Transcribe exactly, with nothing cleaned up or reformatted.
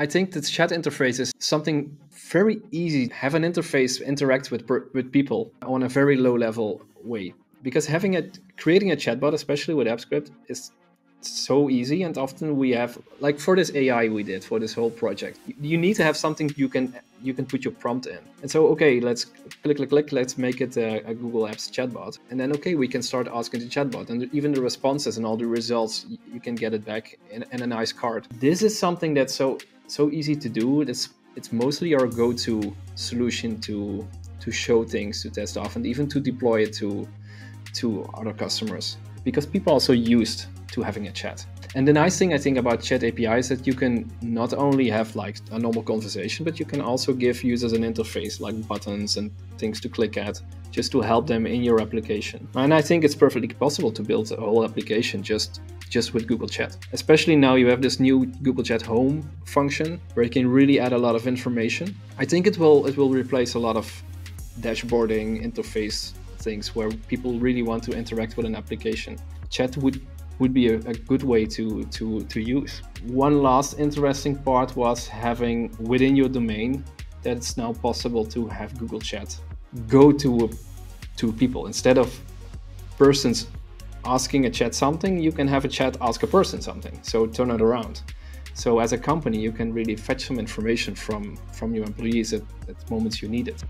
I think the chat interface is something very easy. Have an interface interact with with people on a very low level way, because having a creating a chatbot, especially with AppScript, is so easy. And often we have, like for this A I we did for this whole project, you need to have something you can you can put your prompt in. And so, okay, let's click, click, click, let's make it a, a Google Apps chatbot. And then, okay, we can start asking the chatbot, and even the responses and all the results, you can get it back in, in a nice card. This is something that's so, so easy to do. It's, it's mostly our go-to solution to, to show things, to test off, and even to deploy it to, to other customers, because people are also used to having a chat. And the nice thing I think about chat A P I is that you can not only have like a normal conversation, but you can also give users an interface like buttons and things to click at, just to help them in your application. And I think it's perfectly possible to build a whole application just, just with Google Chat. Especially now you have this new Google Chat Home function where you can really add a lot of information. I think it will, it will replace a lot of dashboarding interface things where people really want to interact with an application. Chat would would be a, a good way to, to, to use. One last interesting part was having within your domain that it's now possible to have Google Chat go to, a, to people. Instead of persons asking a chat something, you can have a chat ask a person something, so turn it around. So as a company, you can really fetch some information from, from your employees at, at moments you need it.